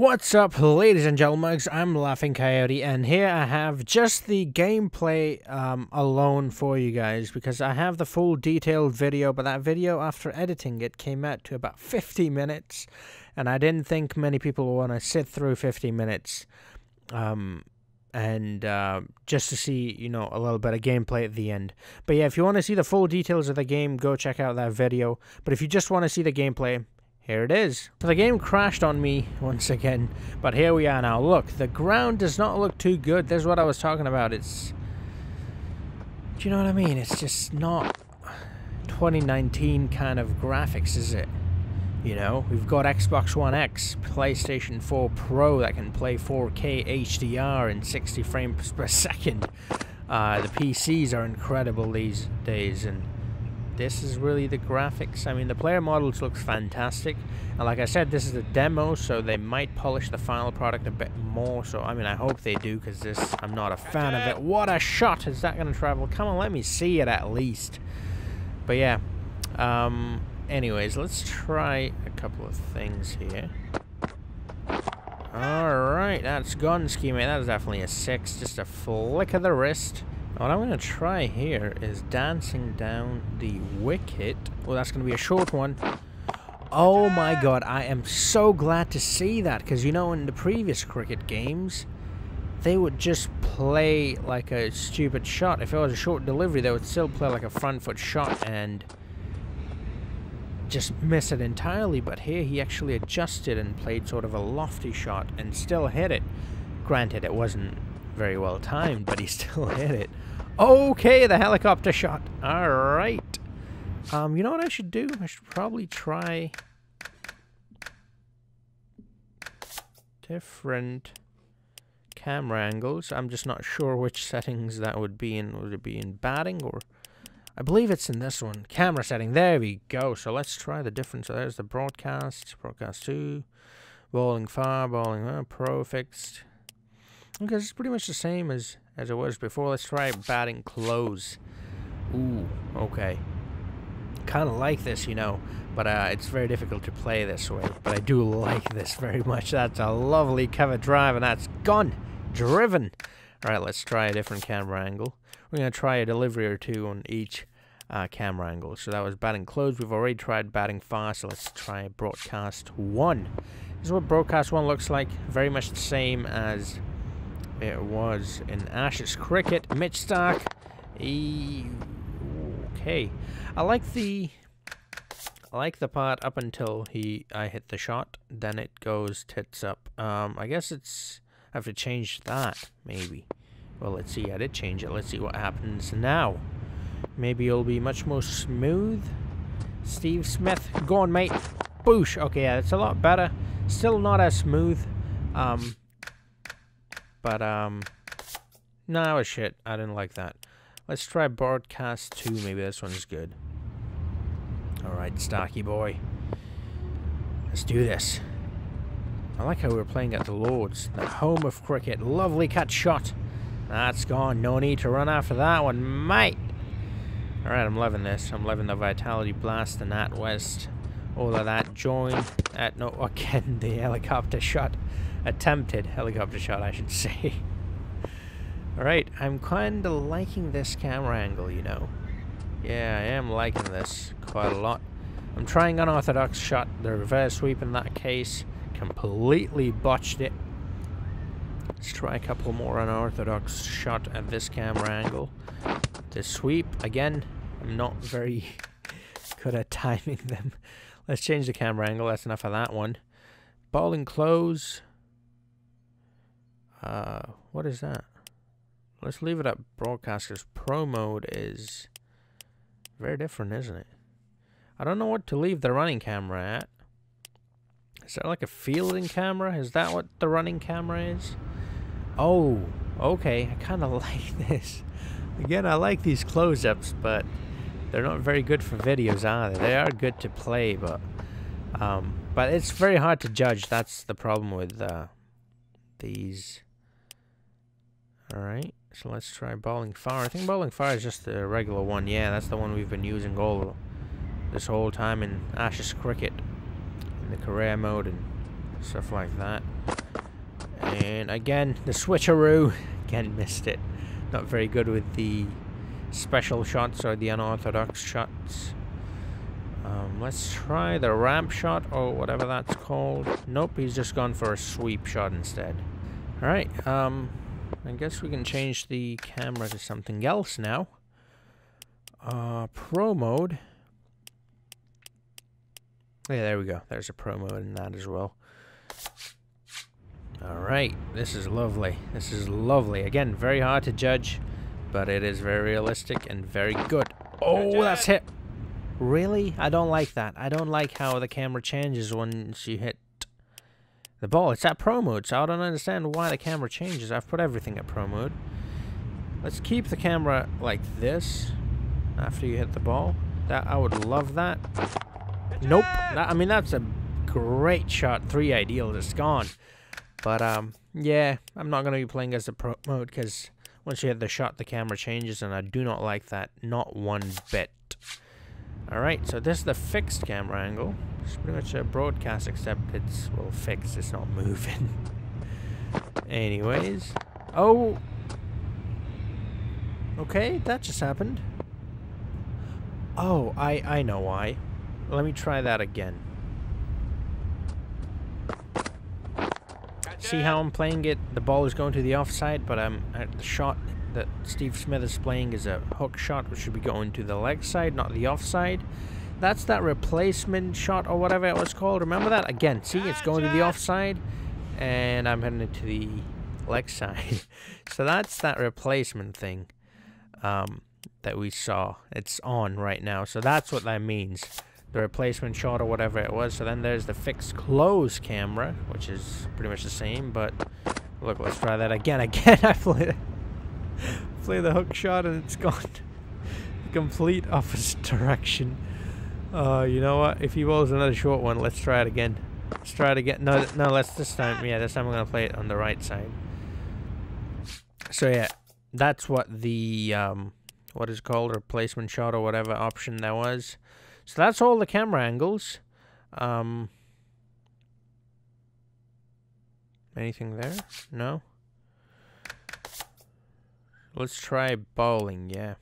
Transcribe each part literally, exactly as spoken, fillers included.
What's up, ladies and gentlemen? I'm Laughing Coyote, and here I have just the gameplay um, alone for you guys, because I have the full detailed video, but that video, after editing it, came out to about fifty minutes, and I didn't think many people would want to sit through fifty minutes, um, and uh, just to see, you know, a little bit of gameplay at the end. But yeah, if you want to see the full details of the game, go check out that video, but if you just want to see the gameplay, here it is. So the game crashed on me once again, but here we are now. Look, the ground does not look too good. This is what I was talking about. It's... Do you know what I mean? It's just not twenty nineteen kind of graphics, is it? You know, we've got Xbox One X, PlayStation four Pro that can play four K H D R and sixty frames per second. Uh, the P Cs are incredible these days, and this is really the graphics. I mean, the player models looks fantastic, and like I said, this is a demo, so they might polish the final product a bit more. So I mean, I hope they do, because this, I'm not a fan of it. What a shot! Is that going to travel? Come on, let me see it at least. But yeah, um, anyways, let's try a couple of things here. Alright, that's Gonski, mate. That was definitely a six, just a flick of the wrist. What I'm going to try here is dancing down the wicket. Well, that's going to be a short one. Oh my god, I am so glad to see that, because you know, in the previous cricket games, they would just play like a stupid shot. If it was a short delivery, they would still play like a front foot shot and just miss it entirely. But here he actually adjusted and played sort of a lofty shot and still hit it. Granted, it wasn't very well timed, but he still hit it. Okay, the helicopter shot. Alright. Um, you know what I should do? I should probably try different camera angles. I'm just not sure which settings that would be in. Would it be in batting, or... I believe it's in this one. Camera setting. There we go. So let's try the different. So there's the broadcast. Broadcast two. Bowling far. Bowling uh, pro fixed. Okay, it's pretty much the same as, as it was before. Let's try batting close. Ooh, okay. Kind of like this, you know, but uh, it's very difficult to play this way. But I do like this very much. That's a lovely cover drive, and that's gone. Driven. All right, let's try a different camera angle. We're going to try a delivery or two on each uh, camera angle. So that was batting close. We've already tried batting fast. So let's try broadcast one. This is what broadcast one looks like. Very much the same as it was in Ashes Cricket. Mitch Starc. E okay. I like the I like the part up until he I hit the shot. Then it goes tits up. Um I guess it's I have to change that, maybe. Well, let's see, I did change it. Let's see what happens now. Maybe it'll be much more smooth. Steve Smith, go on, mate. Boosh. Okay, yeah, that's a lot better. Still not as smooth. Um But, um, no, nah, shit. I didn't like that. Let's try broadcast two. Maybe this one's good. Alright, Starky boy. Let's do this. I like how we were playing at the Lord's, the home of cricket. Lovely cut shot. That's gone. No need to run after that one, mate. Alright, I'm loving this. I'm loving the Vitality Blast and that West. All of that joined at no again the helicopter shot. Attempted helicopter shot, I should say. Alright, I'm kinda liking this camera angle, you know. Yeah, I am liking this quite a lot. I'm trying unorthodox shot, the reverse sweep in that case. Completely botched it. Let's try a couple more unorthodox shot at this camera angle. The sweep, again, I'm not very good at timing them. Let's change the camera angle, that's enough of that one. Bowling close. Uh, what is that? Let's leave it at broadcast, because pro mode is very different, isn't it? I don't know what to leave the running camera at. Is that like a fielding camera? Is that what the running camera is? Oh, okay. I kind of like this. Again, I like these close-ups, but they're not very good for videos, are they? They are good to play, but um, but it's very hard to judge. That's the problem with uh, these. Alright, so let's try bowling far. I think bowling far is just the regular one. Yeah, that's the one we've been using all this whole time in Ashes Cricket, in the career mode and stuff like that. And again, the switcheroo, again missed it. Not very good with the special shots or the unorthodox shots. Um, let's try the ramp shot or whatever that's called. Nope, he's just gone for a sweep shot instead. Alright, um, I guess we can change the camera to something else now. Uh, pro mode. Yeah, there we go. There's a pro mode in that as well. Alright, this is lovely. This is lovely. Again, very hard to judge, but it is very realistic and very good. Oh, that's hit! Really? I don't like that. I don't like how the camera changes once you hit the ball. It's at pro mode, so I don't understand why the camera changes. I've put everything at pro mode. Let's keep the camera like this after you hit the ball. That I would love that. Nope. That, I mean, that's a great shot. Three ideal. It's gone. But, um, yeah, I'm not going to be playing as the pro mode because once you hit the shot, the camera changes, and I do not like that. Not one bit. Alright, so this is the fixed camera angle. It's pretty much a broadcast, except it's, well, fixed. It's not moving. Anyways. Oh! Okay, that just happened. Oh, I, I know why. Let me try that again. See how I'm playing it? The ball is going to the offside, but I'm at the shot that Steve Smith is playing is a hook shot, which should be going to the leg side, not the offside. That's that replacement shot or whatever it was called. Remember that? Again, see, it's going to the offside, and I'm heading it to the leg side. So that's that replacement thing um, that we saw. It's on right now. So that's what that means. The replacement shot or whatever it was. So then there's the fixed close camera, which is pretty much the same, but look, let's try that again. Again, I played it. Play the hook shot and it's gone the complete opposite direction. Uh, you know what? If he bowls another short one, let's try it again. Let's try it again. No, no, let's this time. Yeah, this time I'm gonna play it on the right side. So yeah, that's what the um, what is called replacement shot or whatever option there was. So that's all the camera angles. Um, anything there? No. Let's try bowling, yeah.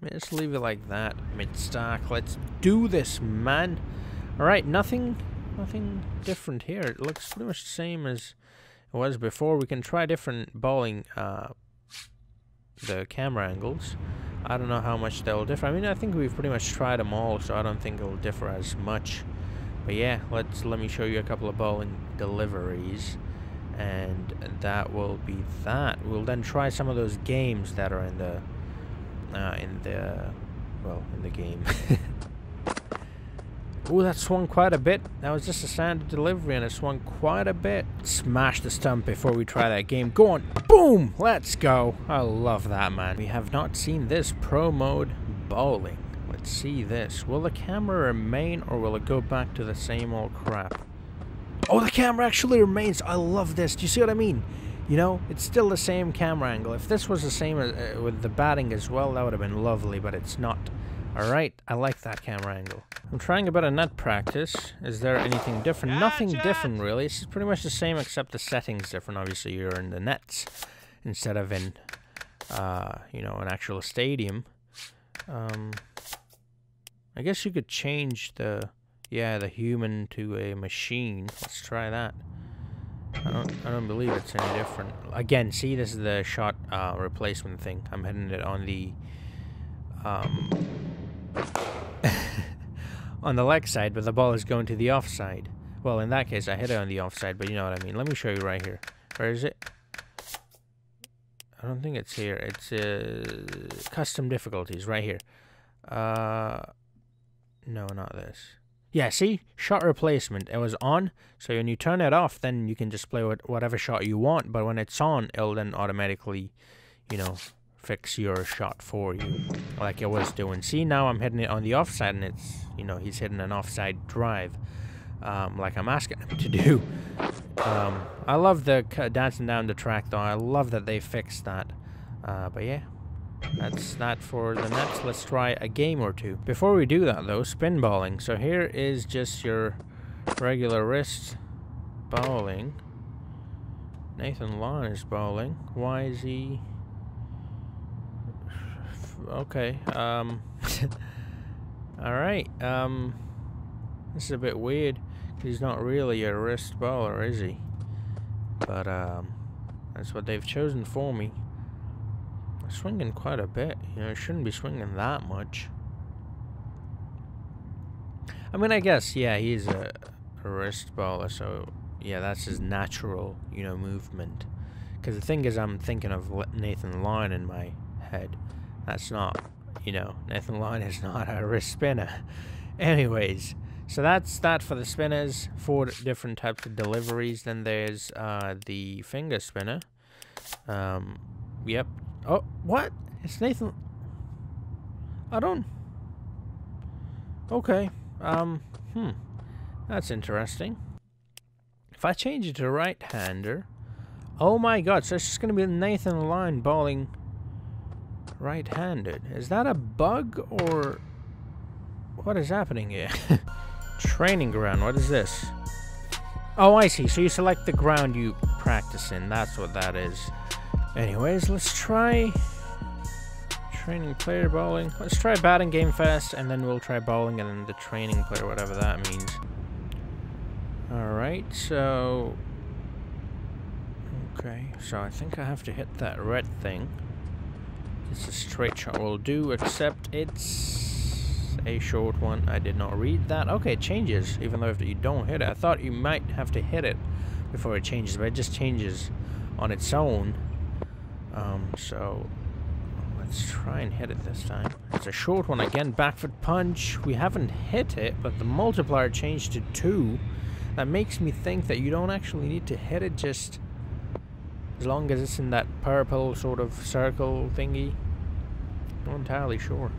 Let's leave it like that, Mitch Starc. Let's do this, man. Alright, nothing nothing different here. It looks pretty much the same as it was before. We can try different bowling, uh, the camera angles. I don't know how much they'll differ. I mean, I think we've pretty much tried them all, so I don't think it'll differ as much. But yeah, let's let me show you a couple of bowling deliveries. And that will be that. We'll then try some of those games that are in the, uh, in the, well, in the game. Ooh, that swung quite a bit. That was just a standard delivery, and it swung quite a bit. Smash the stump before we try that game. Go on, boom! Let's go. I love that, man. We have not seen this pro mode bowling. Let's see this. Will the camera remain, or will it go back to the same old crap? Oh, the camera actually remains. I love this. Do you see what I mean? You know, it's still the same camera angle. If this was the same as, uh, with the batting as well, that would have been lovely, but it's not. All right, I like that camera angle. I'm trying a bit of net practice. Is there anything different? Gotcha. Nothing different, really. It's pretty much the same, except the setting's different. Obviously, you're in the nets instead of in, uh, you know, an actual stadium. Um, I guess you could change the... Yeah, the human to a machine. Let's try that. I don't, I don't believe it's any different. Again, see, this is the shot uh, replacement thing. I'm hitting it on the, um, on the leg side, but the ball is going to the offside. Well, in that case, I hit it on the offside, but you know what I mean. Let me show you right here. Where is it? I don't think it's here. It's uh, custom difficulties right here. Uh, no, not this. Yeah, see? Shot replacement. It was on, so when you turn it off, then you can just play with whatever shot you want, but when it's on, it'll then automatically, you know, fix your shot for you, like it was doing. See, now I'm hitting it on the offside, and it's, you know, he's hitting an offside drive, um, like I'm asking him to do. Um, I love the dancing down the track, though. I love that they fixed that. Uh, but yeah. That's that for the nets. Let's try a game or two. Before we do that, though, spin balling. So here is just your regular wrist bowling. Nathan Lyon is bowling. Why is he... Okay, um... Alright, um... this is a bit weird. He's not really a wrist bowler, is he? But, um... that's what they've chosen for me. I'm swinging quite a bit. You know, I shouldn't be swinging that much. I mean, I guess, yeah, he's a, a wrist bowler, so... yeah, that's his natural, you know, movement. Because the thing is, I'm thinking of Nathan Lyon in my head. That's not, you know, Nathan Lyon is not a wrist spinner. Anyways, so that's that for the spinners. Four different types of deliveries. Then there's uh, the finger spinner. Um, yep. Oh, what? It's Nathan... I don't... Okay. Um, hmm. That's interesting. If I change it to right-hander, oh my god, so it's just going to be Nathan Lyon bowling right-handed. Is that a bug, or what is happening here? Training ground, what is this? Oh, I see, so you select the ground you practice in, that's what that is. Anyways, let's try training player bowling. Let's try batting game first, and then we'll try bowling and then the training player, whatever that means. Alright, so... okay, so I think I have to hit that red thing. It's a straight shot will do, except it's a short one. I did not read that. Okay, it changes, even though if you don't hit it. I thought you might have to hit it before it changes, but it just changes on its own. Um, so... let's try and hit it this time. It's a short one again, backfoot punch. We haven't hit it, but the multiplier changed to two. That makes me think that you don't actually need to hit it, just as long as it's in that purple sort of circle thingy. Not entirely sure.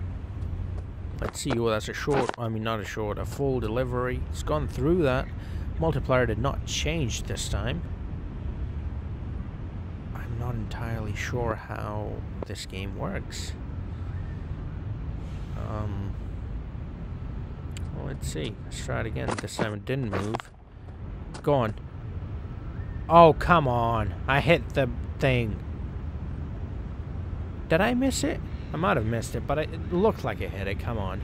Let's see. Well, that's a short, I mean not a short, a full delivery. It's gone through that. Multiplier did not change this time. I'm not entirely sure how this game works. Um, well, let's see. Let's try it again. This time it didn't move. Go on. Oh, come on. I hit the thing. Did I miss it? I might have missed it, but it, it looked like I hit it. Come on.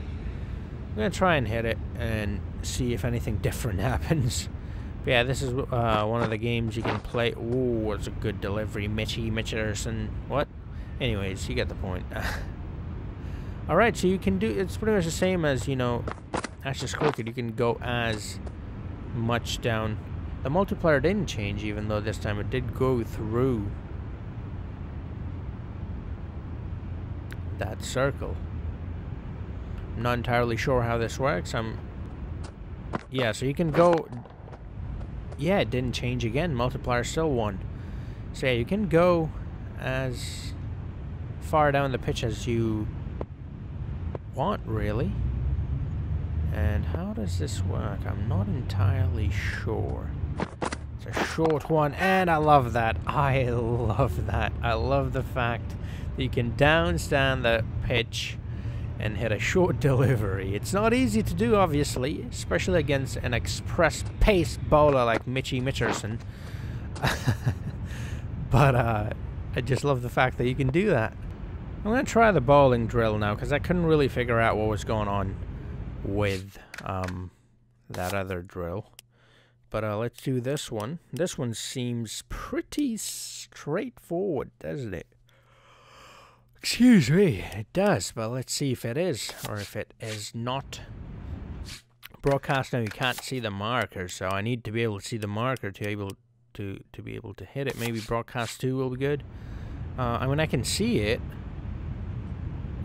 I'm going to try and hit it and see if anything different happens. But yeah, this is uh, one of the games you can play. Ooh, it's a good delivery. Mitchie, Mitcherson. What? Anyways, you get the point. Alright, so you can do... it's pretty much the same as, you know, Ashes Cricket. You can go as much down. The multiplier didn't change, even though this time it did go through that circle. I'm not entirely sure how this works. I'm yeah, so you can go, yeah, it didn't change again, multiplier still one. So yeah, you can go as far down the pitch as you want, really. And how does this work? I'm not entirely sure. It's a short one, and I love that. I love that. I love the fact that you can downstand the pitch and hit a short delivery. It's not easy to do, obviously, especially against an express pace bowler like Mitchie Mitcherson. But uh, I just love the fact that you can do that. I'm going to try the bowling drill now, because I couldn't really figure out what was going on with um, that other drill. But uh, let's do this one. This one seems pretty straightforward, doesn't it? Excuse me, it does, but let's see if it is, or if it is not. Broadcast now, you can't see the marker, so I need to be able to see the marker to able to, to be able to hit it. Maybe broadcast two will be good. Uh, I mean, I can see it.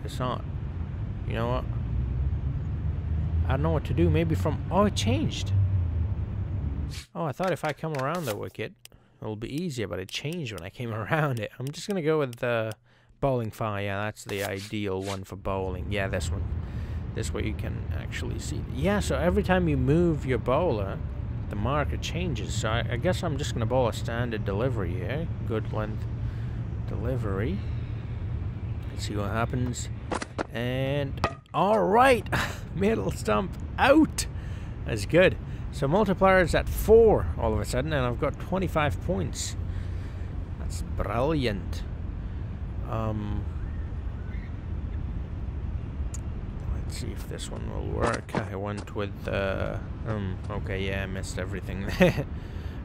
It's not, you know what? I don't know what to do. Maybe from... oh, it changed. Oh, I thought if I come around the wicket, it'll be easier, but it changed when I came around it. I'm just going to go with the bowling fire. Yeah, that's the ideal one for bowling. Yeah, this one. This way you can actually see. Yeah, so every time you move your bowler, the marker changes. So I, I guess I'm just going to bowl a standard delivery here. Good length delivery. Let's see what happens. And... alright! Middle stump out! That's good. So multiplier is at four all of a sudden, and I've got twenty-five points. That's brilliant. Um, let's see if this one will work. I went with... Uh, um, okay, yeah, I missed everything.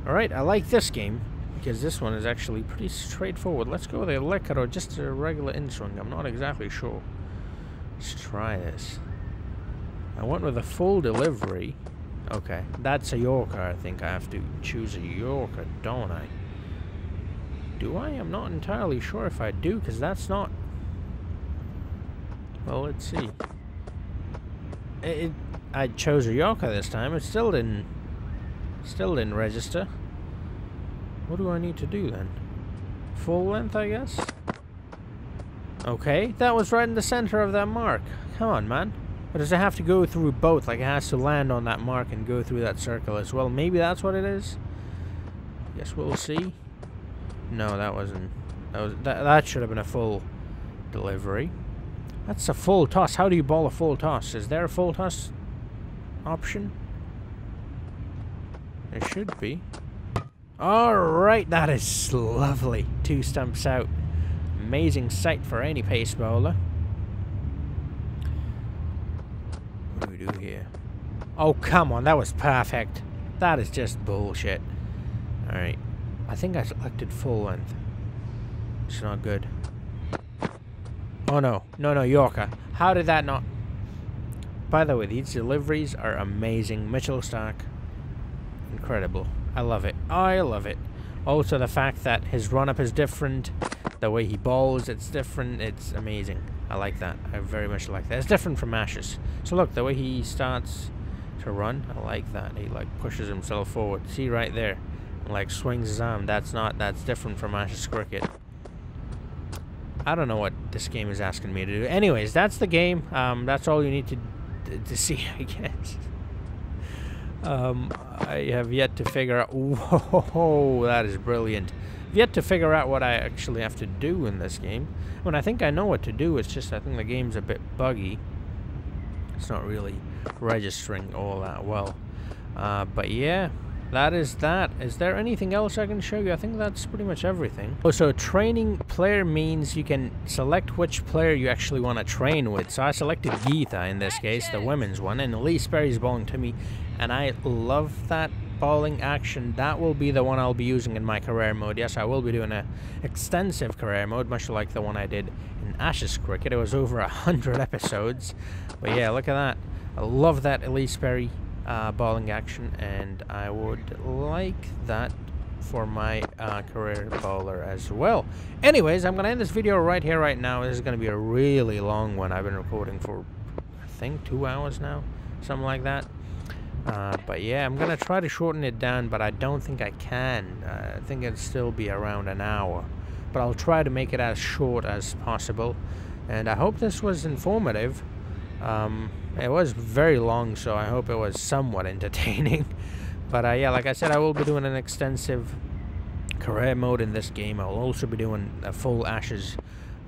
Alright, I like this game, because this one is actually pretty straightforward. Let's go with a liquor or just a regular in-swing. I'm not exactly sure. Let's try this. I went with a full delivery. Okay, that's a Yorker. I think I have to choose a Yorker, don't I? Do I? I'm not entirely sure if I do, because that's not... Well, let's see. It, it, I chose a Yorker this time. It still didn't... Still didn't register. What do I need to do then? Full length, I guess? Okay, that was right in the center of that mark. Come on, man. But does it have to go through both? Like, it has to land on that mark and go through that circle as well. Maybe that's what it is? Guess we'll see. No, that wasn't... That, was, that, that should have been a full delivery. That's a full toss. How do you ball a full toss? Is there a full toss option? There should be. Alright, that is lovely. Two stumps out. Amazing sight for any pace bowler. What do we do here? Oh, come on, that was perfect. That is just bullshit. Alright. I think I selected full length. It's not good. Oh no. No, no, Yorker. How did that not... By the way, these deliveries are amazing. Mitch Starc. Incredible. I love it. I love it. Also, the fact that his run-up is different. The way he bowls, it's different. It's amazing. I like that. I very much like that. It's different from Ashes. So look, the way he starts to run, I like that. He, like, pushes himself forward. See right there. Like, swings his arm. That's not... That's different from Ashes Cricket. I don't know what this game is asking me to do. Anyways, that's the game. Um, that's all you need to to see, I guess. Um, I have yet to figure out... Whoa, that is brilliant. I've yet to figure out what I actually have to do in this game. When I think I know what to do, it's just I think the game's a bit buggy. It's not really registering all that well. Uh, but yeah... That is that. Is there anything else I can show you? I think that's pretty much everything. Oh, so training player means you can select which player you actually want to train with. So I selected Geetha in this case, the women's one, and Elise Perry's bowling to me, and I love that bowling action. That will be the one I'll be using in my career mode. Yes, I will be doing an extensive career mode, much like the one I did in Ashes Cricket. It was over a hundred episodes. But yeah, look at that. I love that Elise Perry Uh, bowling action, and I would like that for my uh, career bowler as well. Anyways, I'm gonna end this video right here right now. This is gonna be a really long one. I've been recording for I think two hours now, something like that. Uh, but yeah, I'm gonna try to shorten it down, but I don't think I can. uh, I think it'll still be around an hour, but I'll try to make it as short as possible. And I hope this was informative. um, It was very long, so I hope it was somewhat entertaining. But uh, yeah, like I said, I will be doing an extensive career mode in this game. I'll also be doing a full Ashes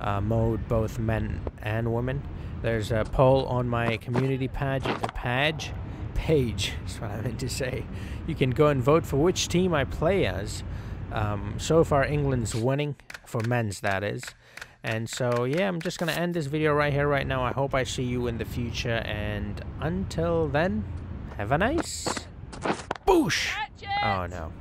uh, mode, both men and women. There's a poll on my community page, page, page, that's what I meant to say. You can go and vote for which team I play as. Um, so far, England's winning, for men's that is. And so, yeah, I'm just going to end this video right here, right now. I hope I see you in the future. And until then, have a nice... Boosh! Oh, no.